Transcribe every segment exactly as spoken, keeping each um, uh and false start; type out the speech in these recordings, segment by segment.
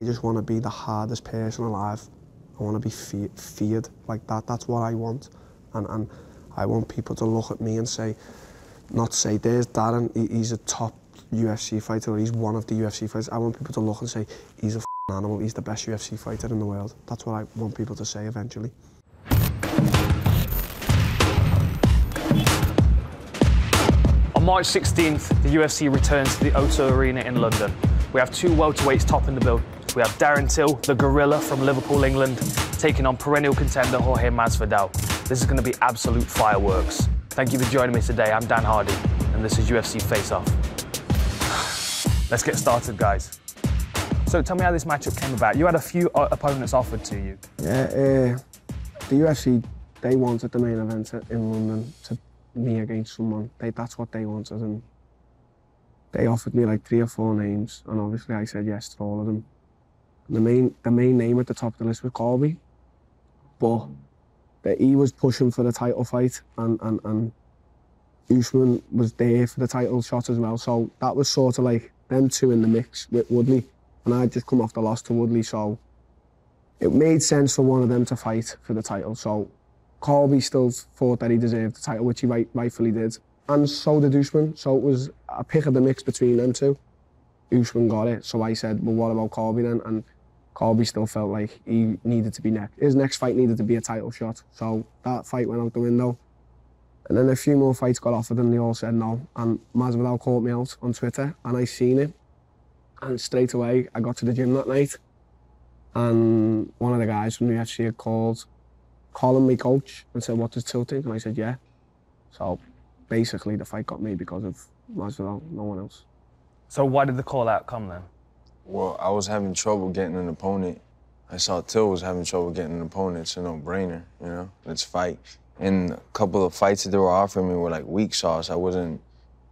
You just want to be the hardest person alive. I want to be fe feared like that. That's what I want. And, and I want people to look at me and say, not say, there's Darren, he, he's a top U F C fighter, or he's one of the U F C fighters. I want people to look and say, he's a f***ing animal, he's the best U F C fighter in the world. That's what I want people to say eventually. On March sixteenth, the U F C returns to the O two Arena in London. We have two welterweights topping the bill. We have Darren Till, the gorilla from Liverpool, England, taking on perennial contender Jorge Masvidal. This is going to be absolute fireworks. Thank you for joining me today. I'm Dan Hardy, and this is U F C Face Off. Let's get started, guys. So tell me how this matchup came about. You had a few opponents offered to you. Yeah, uh, the U F C, they wanted the main event in London, to me against someone. They, that's what they wanted, and they offered me like three or four names, and obviously I said yes to all of them. The main, the main name at the top of the list was Colby, but that he was pushing for the title fight, and, and, and Usman was there for the title shot as well. So that was sort of like them two in the mix with Woodley, and I'd just come off the loss to Woodley, so it made sense for one of them to fight for the title. So Colby still thought that he deserved the title, which he right, rightfully did, and so did Usman. So it was a pick of the mix between them two. Usman got it, so I said, well, what about Colby then? And Colby still felt like he needed to be next. His next fight needed to be a title shot, so that fight went out the window. And then a few more fights got offered, and they all said no. And Masvidal caught me out on Twitter, and I seen it. And straight away, I got to the gym that night, and one of the guys from the U F C had called Colin, my coach, and said, what does Till think? And I said, yeah. So basically, the fight got me because of Masvidal, no one else. So why did the call-out come then? Well, I was having trouble getting an opponent. I saw Till was having trouble getting an opponent. It's a no-brainer, you know? Let's fight. And a couple of fights that they were offering me were like weak sauce. I wasn't,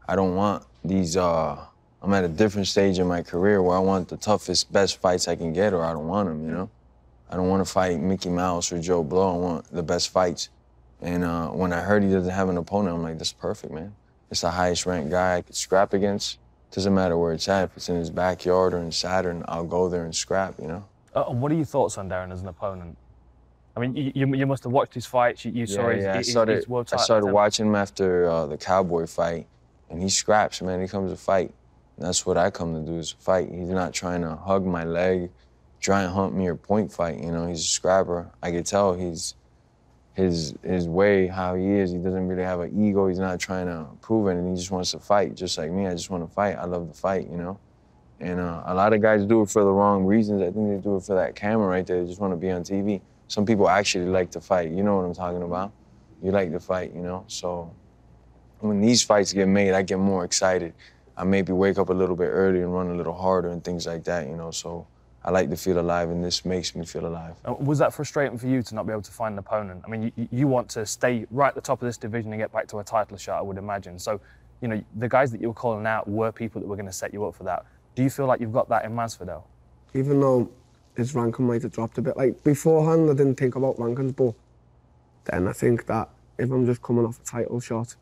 I don't want these, uh, I'm at a different stage in my career where I want the toughest, best fights I can get, or I don't want them, you know? I don't want to fight Mickey Mouse or Joe Blow. I want the best fights. And uh, when I heard he doesn't have an opponent, I'm like, this is perfect, man. It's the highest-ranked guy I could scrap against. Doesn't matter where it's at. If it's in his backyard or in Saturn, I'll go there and scrap, you know? Uh, what are your thoughts on Darren as an opponent? I mean, you, you, you must have watched his fights. You, you yeah, saw his, yeah. his, I started, his world title. I started watching him after uh, the Cowboy fight, and he scraps, man. He comes to fight. And that's what I come to do, is fight. He's not trying to hug my leg, try and hump me or point fight, you know? He's a scrapper. I could tell he's his, his way, how he is. He doesn't really have an ego. He's not trying to prove anything. He just wants to fight, just like me. I just want to fight. I love to fight, you know? And uh, a lot of guys do it for the wrong reasons. I think they do it for that camera right there. They just want to be on T V. Some people actually like to fight. You know what I'm talking about. You like to fight, you know? So when these fights get made, I get more excited. I maybe wake up a little bit early and run a little harder and things like that, you know? So I like to feel alive, and this makes me feel alive. Was that frustrating for you to not be able to find an opponent? I mean, you, you want to stay right at the top of this division and get back to a title shot, I would imagine. So, you know, the guys that you were calling out were people that were going to set you up for that. Do you feel like you've got that in Masvidal? Even though his ranking might have dropped a bit, like beforehand, I didn't think about rankings, but then I think that if I'm just coming off a title shot,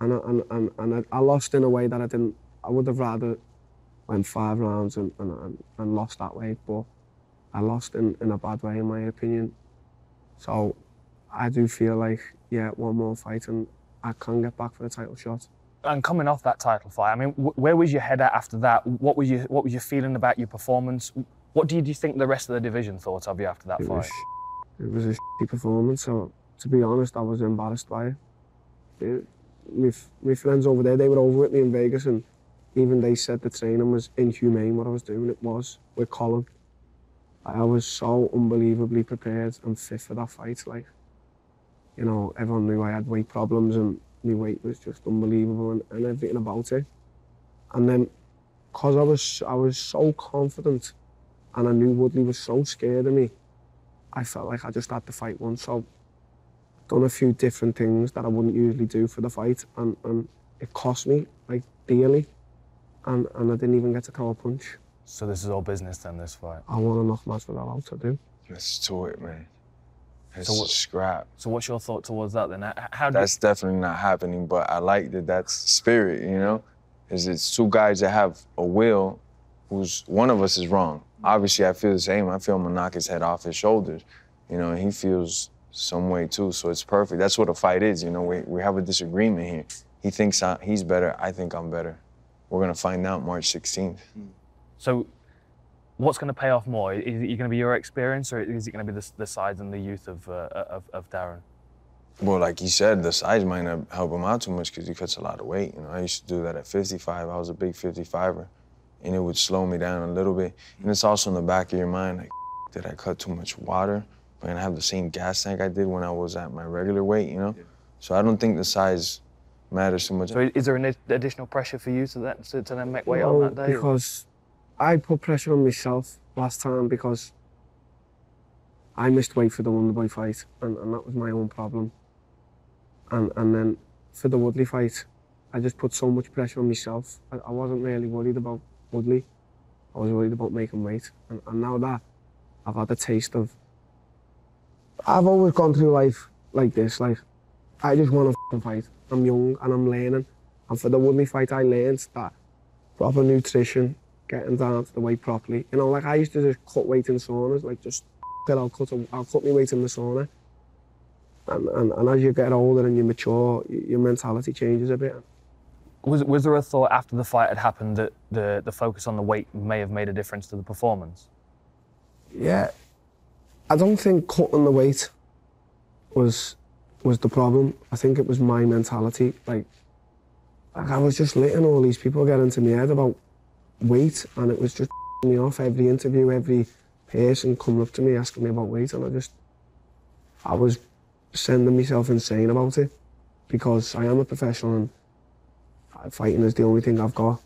and I, and, and, and I lost in a way that I didn't, I would have rather went five rounds and, and, and lost that way, but I lost in, in a bad way, in my opinion. So I do feel like, yeah, one more fight and I can get back for the title shot. And coming off that title fight, I mean, where was your head at after that? What were you, what was your feeling about your performance? What did you think the rest of the division thought of you after that it fight? Was it was a shitty performance, so to be honest, I was embarrassed by it. it my, my friends over there, they were over with me in Vegas, and even they said the training was inhumane, what I was doing. It was with Colin. I was so unbelievably prepared and fit for that fight. Like, you know, everyone knew I had weight problems, and my weight was just unbelievable, and, and everything about it. And then, because I was, I was so confident, and I knew Woodley was so scared of me, I felt like I just had to fight once. So I've done a few different things that I wouldn't usually do for the fight, and, and it cost me, like, dearly. And, and I didn't even get to throw a punch. So this is all business then, this fight? I want to knock Masvidal out, I do. Let's do it, man. It's so what, scrap. So what's your thought towards that then? How that's you... definitely not happening, but I like that that's the spirit, you know? Is it's two guys that have a will, who's one of us is wrong. obviously I feel the same. I feel I'm gonna knock his head off his shoulders, you know, and he feels some way too, so it's perfect. That's what a fight is, you know, we, we have a disagreement here. He thinks I, he's better, I think I'm better. We're gonna find out March sixteenth. So what's gonna pay off more? Is it gonna be your experience or is it gonna be the, the size and the youth of, uh, of, of Darren? Well, like you said, the size might not help him out too much because he cuts a lot of weight. You know, I used to do that at fifty-five. I was a big fifty-fiver, and it would slow me down a little bit. And it's also in the back of your mind, like, did I cut too much water? Am I gonna have the same gas tank I did when I was at my regular weight, you know? Yeah. So I don't think the size matters too much. So is there an additional pressure for you to, that, to, to then make weight no, on that day? Because I put pressure on myself last time because I missed weight for the Wonderboy fight, and, and that was my own problem. And, and then for the Woodley fight, I just put so much pressure on myself. I, I wasn't really worried about Woodley. I was worried about making weight. And, and now that I've had a taste of... I've always gone through life like this. Like, I just want to fight. I'm young and I'm learning. And for the Woodley fight, I learned that proper nutrition, getting down to the weight properly. You know, like I used to just cut weight in saunas, like just it, I'll cut, I'll cut my weight in the sauna. And, and, and as you get older and you mature, your mentality changes a bit. Was, was there a thought after the fight had happened that the, the focus on the weight may have made a difference to the performance? Yeah. I don't think cutting the weight was was the problem. I think it was my mentality. Like, like I was just letting all these people get into my head about weight, and it was just me off every interview, every person coming up to me asking me about weight, and I just, I was sending myself insane about it because I am a professional and fighting is the only thing I've got.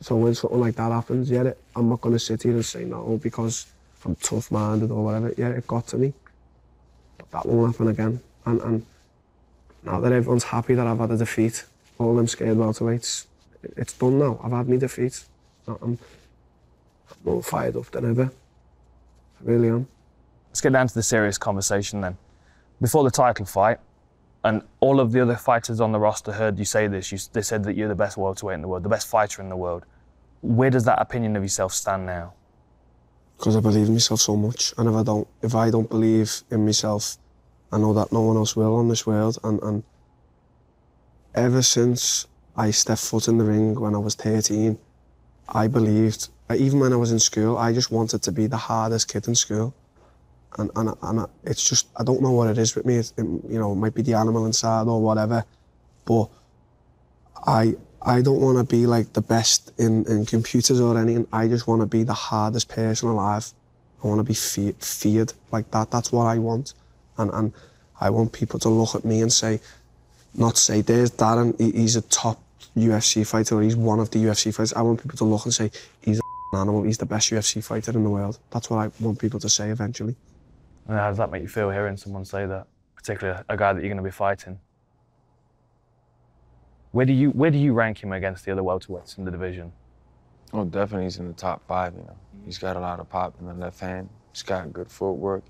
So when something like that happens, yeah, it, I'm not going to sit here and say no because I'm tough-minded or whatever. Yeah, it got to me. But that won't happen again. And, and now that everyone's happy that I've had a defeat, all them scared welterweights, it's done now. I've had my defeat. I'm more fired up than ever. I really am. Let's get down to the serious conversation then. Before the title fight, and all of the other fighters on the roster heard you say this, you, they said that you're the best welterweight in the world, the best fighter in the world. Where does that opinion of yourself stand now? Because I believe in myself so much, and if I don't, if I don't believe in myself, I know that no one else will on this world. And, and ever since I stepped foot in the ring when I was thirteen, I believed, even when I was in school, I just wanted to be the hardest kid in school. And, and, and it's just, I don't know what it is with me. It, it, you know, it might be the animal inside or whatever, but I, I don't want to be like the best in, in computers or anything. I just want to be the hardest person alive. I want to be fe feared like that. That's what I want. And, and I want people to look at me and say, not say, there's Darren, he, he's a top U F C fighter, or he's one of the U F C fighters. I want people to look and say, he's an animal, he's the best U F C fighter in the world. That's what I want people to say eventually. And how does that make you feel hearing someone say that, particularly a guy that you're going to be fighting? Where do you where do you rank him against the other welterweights in the division? Oh, definitely he's in the top five, you know. He's got a lot of pop in the left hand. He's got good footwork.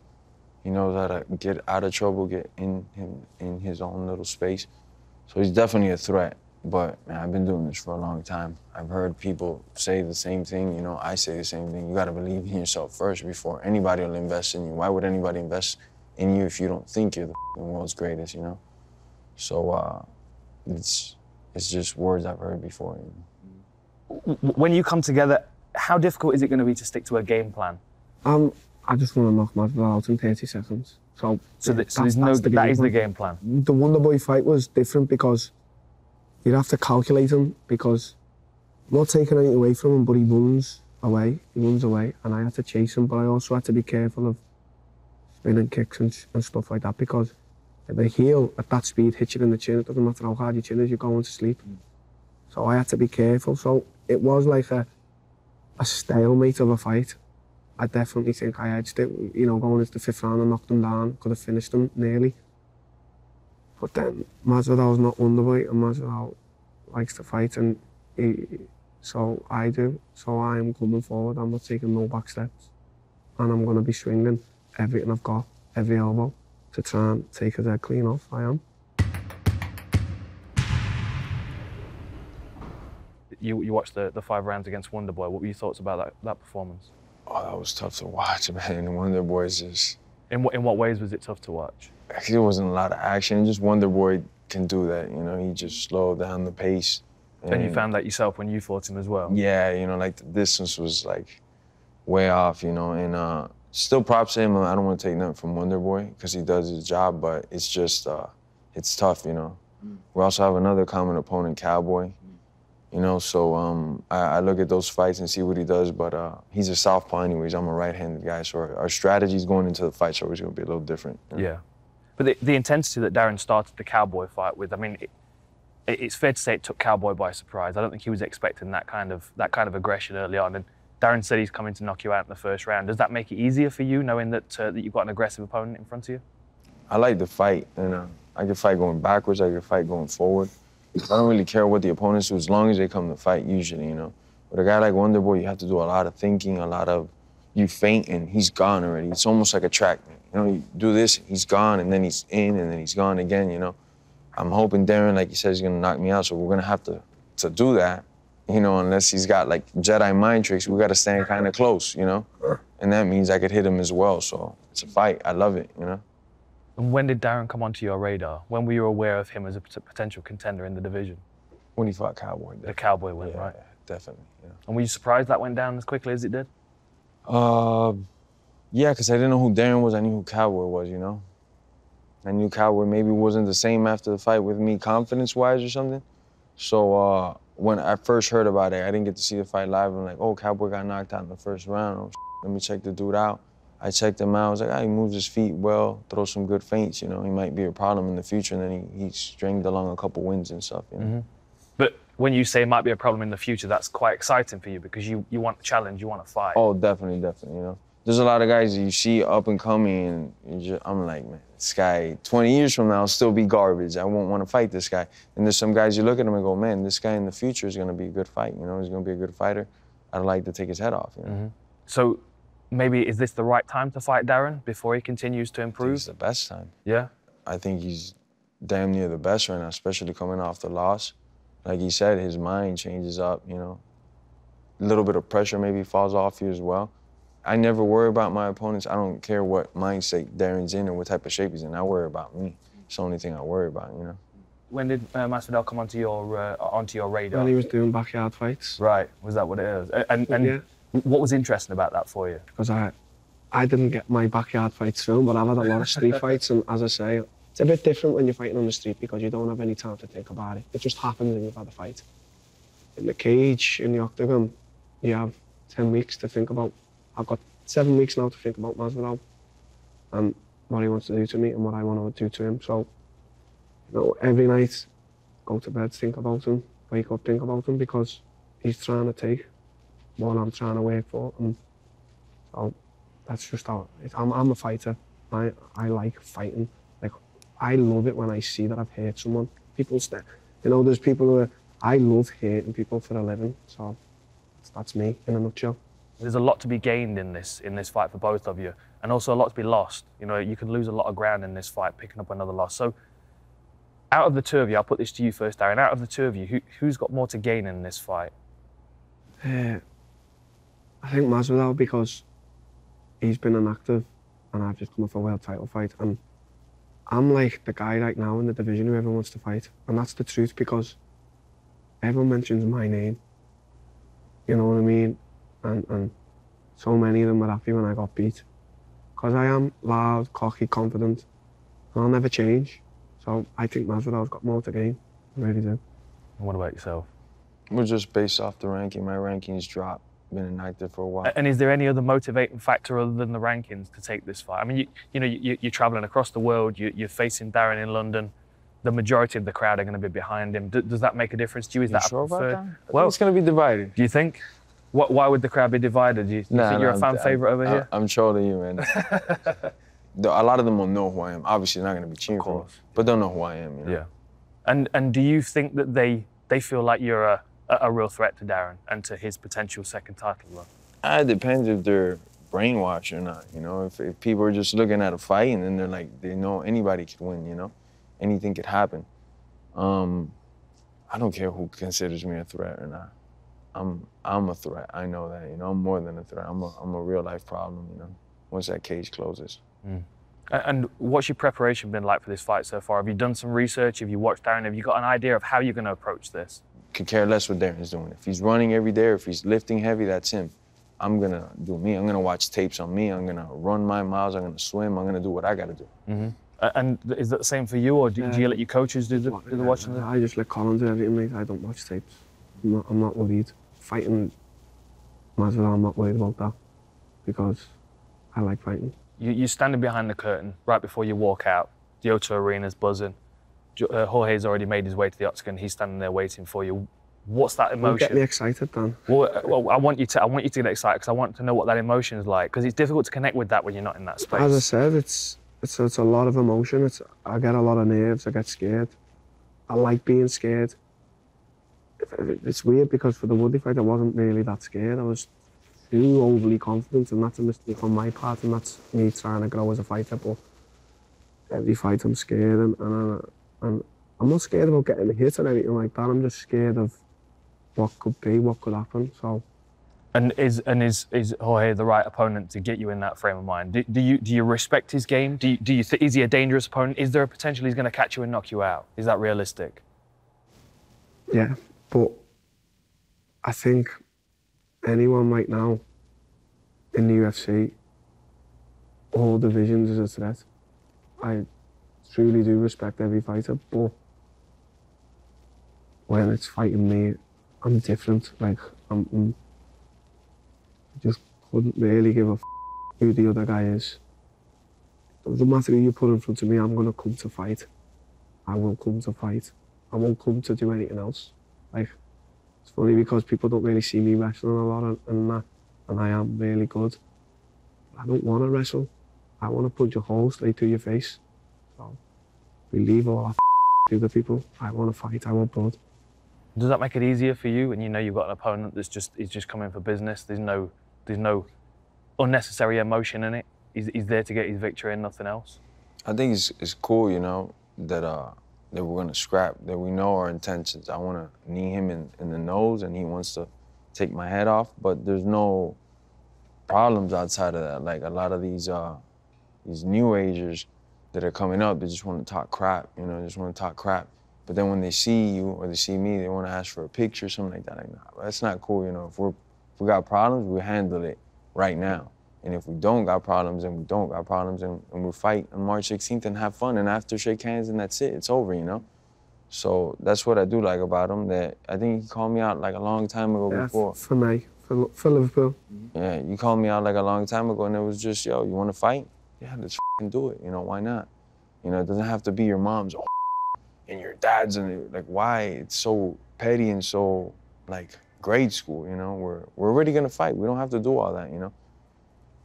He knows how to get out of trouble, get in him in his own little space. So he's definitely a threat. But man, I've been doing this for a long time. I've heard people say the same thing, you know, I say the same thing. You gotta believe in yourself first before anybody will invest in you. Why would anybody invest in you if you don't think you're the world's greatest, you know? So uh, it's It's just words I've heard before. When you come together, how difficult is it going to be to stick to a game plan? Um, I just want to knock Masvidal out in thirty seconds. So, so, the, so that, there's no, the that is plan. The game plan? The Wonderboy fight was different because you'd have to calculate him because I'm not taking anything away from him, but he runs away, he runs away, and I had to chase him, but I also had to be careful of spinning kicks and, and stuff like that because the heel at that speed hits you in the chin. It doesn't matter how hard your chin is, you're going to sleep. Mm. So I had to be careful. So it was like a, a stalemate of a fight. I definitely think I edged it, you know, going into the fifth round and knocked him down. Could have finished him nearly. But then Masvidal's not Wonderboy and Masvidal likes to fight, and he, so I do. So I am coming forward. I'm not taking no back steps. And I'm going to be swinging everything I've got, every elbow, to try and take his head clean off. I am. You, you watched the, the five rounds against Wonderboy. What were your thoughts about that, that performance? Oh, that was tough to watch, man. Wonderboy's just... In what, in what ways was it tough to watch? There wasn't a lot of action. Just Wonderboy can do that, you know? He just slowed down the pace. And, and you found that yourself when you fought him as well? Yeah, you know, like, the distance was, like, way off, you know? And uh, still props to him. I don't want to take nothing from Wonderboy because he does his job, but it's just, uh, it's tough, you know? Mm. We also have another common opponent, Cowboy. You know, so um, I, I look at those fights and see what he does, but uh, he's a southpaw anyways. I'm a right-handed guy, so our, our strategies going into the fights are always going to be a little different. You know? Yeah. But the, the intensity that Darren started the Cowboy fight with, I mean, it, it's fair to say it took Cowboy by surprise. I don't think he was expecting that kind of that kind of aggression early on. And Darren said he's coming to knock you out in the first round. Does that make it easier for you, knowing that, uh, that you've got an aggressive opponent in front of you? I like the fight. You know, I can fight going backwards. I can fight going forward. I don't really care what the opponents do as long as they come to fight, usually, you know. With a guy like Wonderboy, you have to do a lot of thinking, a lot of... You faint and he's gone already. It's almost like a track, man. You know, you do this, he's gone, and then he's in, and then he's gone again, you know. I'm hoping Darren, like you said, is going to knock me out, so we're going to have to to do that, you know, unless he's got, like, Jedi mind tricks. We got to stand kind of close, you know. And that means I could hit him as well, so it's a fight. I love it, you know. And when did Darren come onto your radar? When were you aware of him as a potential contender in the division? When he fought Cowboy. Definitely. The Cowboy win, yeah, right? Yeah, definitely, yeah. And were you surprised that went down as quickly as it did? Uh, yeah, because I didn't know who Darren was. I knew who Cowboy was, you know? I knew Cowboy maybe wasn't the same after the fight with me, confidence-wise or something. So uh, when I first heard about it, I didn't get to see the fight live. I'm like, oh, Cowboy got knocked out in the first round. Oh, sh let me check the dude out. I checked him out. I was like, ah, he moves his feet well, throws some good feints, you know. He might be a problem in the future. And then he, he stringed along a couple wins and stuff, you know. Mm-hmm. But when you say it might be a problem in the future, that's quite exciting for you because you, you want a challenge, you want to fight. Oh, definitely, definitely, you know. There's a lot of guys that you see up and coming, and just, I'm like, man, this guy, twenty years from now, will still be garbage. I won't want to fight this guy. And there's some guys you look at him and go, man, this guy in the future is going to be a good fight, you know. He's going to be a good fighter. I'd like to take his head off, you know. Mm-hmm. So, maybe is this the right time to fight Darren before he continues to improve? I think it's the best time. Yeah? I think he's damn near the best right now, especially coming off the loss. Like he said, his mind changes up, you know. A little bit of pressure maybe falls off you as well. I never worry about my opponents. I don't care what mind state Darren's in or what type of shape he's in. I worry about me. It's the only thing I worry about, you know. When did uh, Masvidal come onto your, uh, onto your radar? When he was doing backyard fights. Right, was that what it is? And, and, yeah. What was interesting about that for you? Because I, I didn't get my backyard fights filmed, but I've had a lot of street fights, and as I say, it's a bit different when you're fighting on the street because you don't have any time to think about it. It just happens when you've had a fight. In the cage, in the octagon, you have ten weeks to think about. I've got seven weeks now to think about Masvidal and what he wants to do to me and what I want to do to him. So, you know, every night, go to bed, think about him, wake up, think about him, because he's trying to take what I'm trying to wait for, and so that's just how it, I'm, I'm a fighter. I, I like fighting. Like, I love it when I see that I've hurt someone. People stare. You know, there's people who are, I love hating people for a living, so that's, that's me in a nutshell. There's a lot to be gained in this, in this fight for both of you, and also a lot to be lost. You know, you could lose a lot of ground in this fight, picking up another loss. So, out of the two of you, I'll put this to you first, Darren, out of the two of you, who, who's got more to gain in this fight? Uh, I think Masvidal, because he's been inactive and I've just come off a world title fight, and I'm like the guy right now in the division who everyone wants to fight, and that's the truth, because everyone mentions my name, you know what I mean, and, and so many of them were happy when I got beat, because I am loud, cocky, confident, and I'll never change, so I think Masvidal's got more to gain, I really do. And what about yourself? We're just based off the ranking, my rankings dropped. Been inactive for a while. And is there any other motivating factor other than the rankings to take this fight? I mean, you, you know, you, you're traveling across the world, you, you're facing Darren in London. The majority of the crowd are going to be behind him. D does that make a difference to you? Is you that sure a preferred? About that? Well, it's going to be divided. Do you think? What? Why would the crowd be divided? Do you, do nah, you think nah, you're a fan I'm, favorite over I'm, here? I'm trolling you, man. A lot of them will know who I am. Obviously, they're not going to be cheering for me, but they'll know who I am. You know? Yeah. And and do you think that they they feel like you're a a real threat to Darren and to his potential second title run? It depends if they're brainwashed or not, you know? If, if people are just looking at a fight and then they're like, they know anybody could win, you know? Anything could happen. Um, I don't care who considers me a threat or not. I'm I'm a threat. I know that. You know, I'm more than a threat. I'm a I'm a real life problem. You know, once that cage closes. Mm. And what's your preparation been like for this fight so far? Have you done some research? Have you watched Darren? Have you got an idea of how you're going to approach this? Could care less what Darren's doing. If he's running every day, or if he's lifting heavy, that's him. I'm going to do me. I'm going to watch tapes on me. I'm going to run my miles. I'm going to swim. I'm going to do what I got to do. Mm-hmm. Uh, and is that the same for you, or do, yeah. do you let your coaches do the, do the watching? I, I just let Colin do everything, mate. I don't watch tapes. I'm not, I'm not worried. Fighting Masvidal, I'm not worried about that because I like fighting. You, you're standing behind the curtain right before you walk out. The O two Arena's buzzing. Uh, Jorge's already made his way to the octagon. He's standing there waiting for you. What's that emotion? Don't get me excited, Dan. Well, well, I want you to. I want you to get excited because I want to know what that emotion is like. Because it's difficult to connect with that when you're not in that space. As I said, it's it's it's a lot of emotion. It's I get a lot of nerves. I get scared. I like being scared. It's weird because for the Woodley fight, I wasn't really that scared. I was too overly confident, and that's a mistake on my part, and that's me trying to grow as a fighter. But every fight, I'm scared, and and, and I'm not scared about getting hit or anything like that. I'm just scared of what could be, what could happen. So, and is and is is Jorge the right opponent to get you in that frame of mind? Do, do you do you respect his game? Do you, do you th is he a dangerous opponent? Is there a potential he's going to catch you and knock you out? Is that realistic? Yeah. But I think anyone right now in the U F C, all divisions is a threat. I truly do respect every fighter, but when it's fighting me, I'm different. Like, I'm, I'm I just couldn't really give a f who the other guy is. No matter who you put in front of me, I'm going to come to fight. I will come to fight. I won't come to do anything else. Like, it's funny because people don't really see me wrestling a lot, and, and that, and I am really good. I don't want to wrestle. I want to punch a hole straight through your face. So, believe all I do to people. I want to fight. I want blood. Does that make it easier for you when you know you've got an opponent that's just is just coming for business? There's no, there's no unnecessary emotion in it. He's, he's there to get his victory and nothing else. I think it's it's cool, you know, that uh. that we're gonna scrap, that we know our intentions. I wanna knee him in, in the nose and he wants to take my head off, but there's no problems outside of that. Like a lot of these uh, these new agers that are coming up, they just wanna talk crap, you know, just wanna talk crap. But then when they see you or they see me, they wanna ask for a picture or something like that. Like, nah, that's not cool, you know. If, we're, if we got problems, we handle it right now. And if we don't got problems, and we don't got problems, and, and we fight on March sixteenth and have fun, and after shake hands, and that's it, it's over, you know? So that's what I do like about him, that I think he called me out like a long time ago yeah, before. For me, for, for Liverpool. Yeah, you called me out like a long time ago, and it was just, yo, you wanna fight? Yeah, let's f***ing do it, you know, why not? You know, it doesn't have to be your mom's oh, and your dad's, and like, why? It's so petty and so, like, grade school, you know? We're, we're already gonna fight, we don't have to do all that, you know?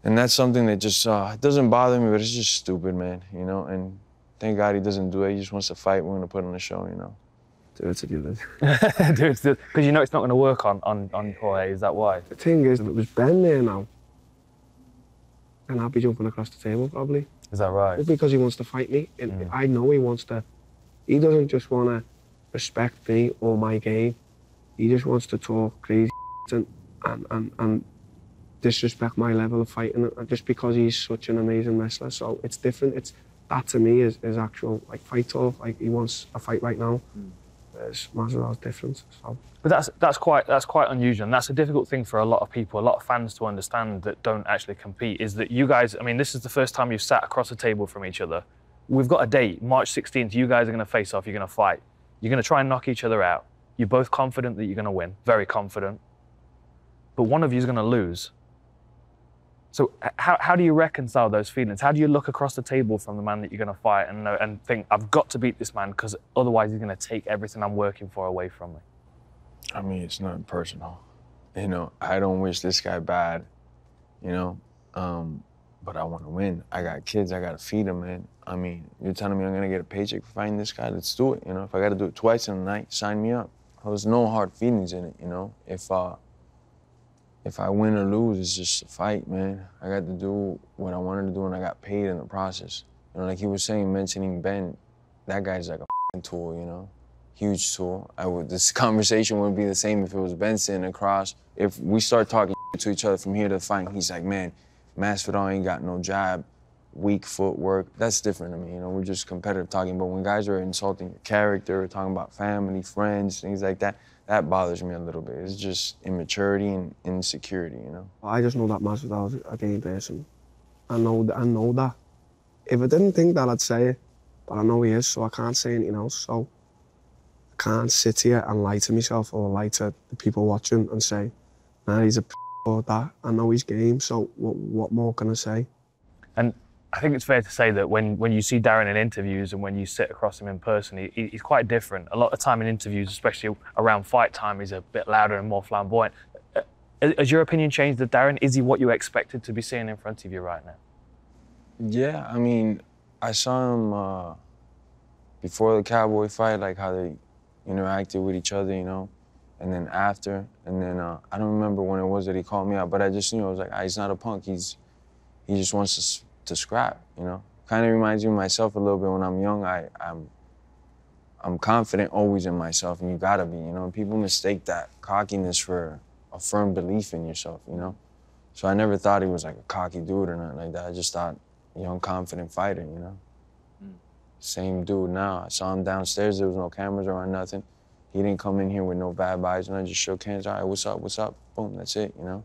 And that's something that just uh, doesn't bother me, but it's just stupid, man, you know? And thank God he doesn't do it. He just wants to fight. We're going to put on a show, you know? Do it to do this. Do it to do Because you know it's not going to work on, on, on Jorge. Is that why? The thing is, if it was Ben there now, then I'd be jumping across the table, probably. Is that right? It's because he wants to fight me. And mm. I know he wants to. He doesn't just want to respect me or my game. He just wants to talk crazy and and... and, and disrespect my level of fighting just because he's such an amazing wrestler. So it's different. It's that to me is, is actual like fight talk. Like he wants a fight right now. Mm. There's Masvidal's difference. So. But that's that's quite that's quite unusual, and that's a difficult thing for a lot of people, a lot of fans to understand that don't actually compete. Is that you guys? I mean, this is the first time you've sat across a table from each other. We've got a date, March sixteenth. You guys are going to face off. You're going to fight. You're going to try and knock each other out. You're both confident that you're going to win. Very confident. But one of you is going to lose. So how, how do you reconcile those feelings? How do you look across the table from the man that you're going to fight and, and think, I've got to beat this man because otherwise he's going to take everything I'm working for away from me? I mean, it's nothing personal. You know, I don't wish this guy bad, you know, um, but I want to win. I got kids. I got to feed them, man. I mean, you're telling me I'm going to get a paycheck for fighting this guy? Let's do it. You know, if I got to do it twice in a night, sign me up. There's no hard feelings in it, you know. If... Uh, If I win or lose, it's just a fight, man. I got to do what I wanted to do, and I got paid in the process. You know, like he was saying, mentioning Ben, that guy's like a f***ing tool, you know? huge tool. I would, this conversation wouldn't be the same if it was Ben sitting across. If we start talking to each other from here to the fight, he's like, man, Masvidal ain't got no jab, weak footwork. That's different to me, you know, we're just competitive talking. But when guys are insulting your character, talking about family, friends, things like that, that bothers me a little bit. It's just immaturity and insecurity, you know? I just know that Masvidal is a game person. I know, I know that. If I didn't think that, I'd say it. But I know he is, so I can't say anything else. So I can't sit here and lie to myself or lie to the people watching and say, nah, he's a p or that. I know his game, so what, what more can I say? And I think it's fair to say that when, when you see Darren in interviews and when you sit across him in person, he, he's quite different. A lot of time in interviews, especially around fight time, he's a bit louder and more flamboyant. Has your opinion changed of Darren? Is he what you expected to be seeing in front of you right now? Yeah, I mean, I saw him uh, before the Cowboy fight, like how they interacted with each other, you know, and then after, and then uh, I don't remember when it was that he called me out, but I just, you know, I was like, ah, he's not a punk, he's, he just wants to, to scrap, you know? Kind of reminds me of myself a little bit. When I'm young, I, I'm, I'm confident always in myself, and you gotta be, you know? And people mistake that cockiness for a firm belief in yourself, you know? So I never thought he was like a cocky dude or nothing like that. I just thought, young, confident fighter, you know? Mm. Same dude now. I saw him downstairs, there was no cameras around, nothing. He didn't come in here with no bad vibes, and I just shook hands, all right, what's up, what's up? Boom, that's it, you know?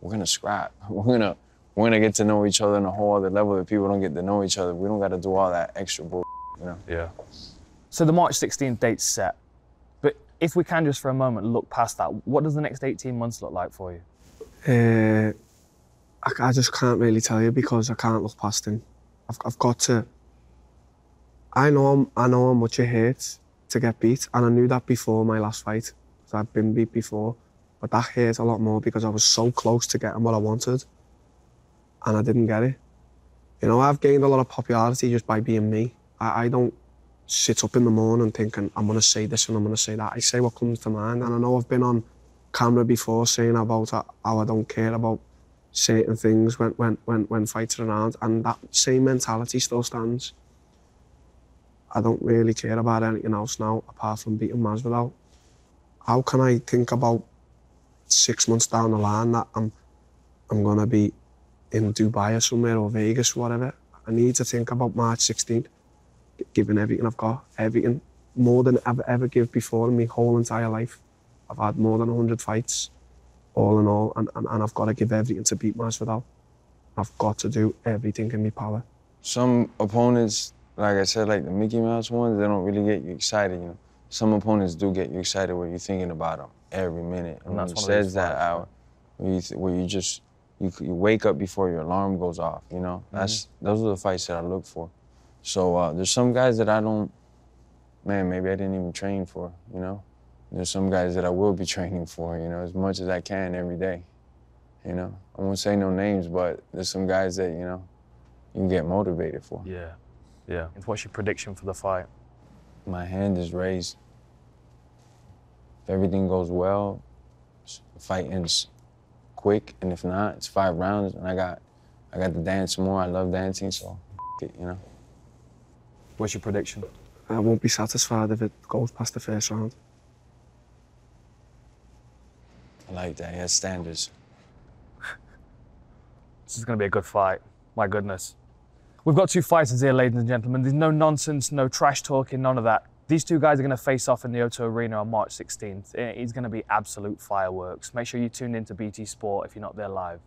We're gonna scrap. We're gonna, we're gonna get to know each other on a whole other level that people don't get to know each other. We don't gotta do all that extra bull, you know? Yeah. So the March sixteenth date's set, but if we can just for a moment look past that, what does the next eighteen months look like for you? Uh, I, I just can't really tell you because I can't look past him. I've, I've got to, I know, I'm, I know how much it hurts to get beat, and I knew that before my last fight, because I've been beat before, but that hurt a lot more because I was so close to getting what I wanted and I didn't get it. You know, I've gained a lot of popularity just by being me. I, I don't sit up in the morning thinking, I'm gonna say this and I'm gonna say that. I say what comes to mind, and I know I've been on camera before saying about how I don't care about certain things when, when, when, when fights are around, and that same mentality still stands. I don't really care about anything else now apart from beating Masvidal. How can I think about six months down the line that I'm, I'm going to be in Dubai or somewhere, or Vegas, whatever? I need to think about March sixteenth, giving everything I've got, everything, more than I've ever given before in my whole entire life. I've had more than a hundred fights. All in all, and, and, and I've got to give everything to beat Masvidal. I've got to do everything in my power. Some opponents, like I said, like the Mickey Mouse ones, they don't really get you excited, you know. Some opponents do get you excited where you're thinking about them every minute. And, and that's when it says that hour, where you, where you just, you, you wake up before your alarm goes off, you know. Mm-hmm. That's, those are the fights that I look for. So uh, there's some guys that I don't, man, maybe I didn't even train for, you know. There's some guys that I will be training for, you know, as much as I can every day, you know? I won't say no names, but there's some guys that, you know, you can get motivated for. Yeah, yeah. And what's your prediction for the fight? My hand is raised. If everything goes well, the fight ends quick, and if not, it's five rounds, and I got, I got to dance more. I love dancing, so f it, you know? What's your prediction? I won't be satisfied if it goes past the first round. I like that, he has standards. This is going to be a good fight, my goodness. We've got two fighters here, ladies and gentlemen. There's no nonsense, no trash talking, none of that. These two guys are going to face off in the O two Arena on March sixteenth. It's going to be absolute fireworks. Make sure you tune in to B T Sport if you're not there live.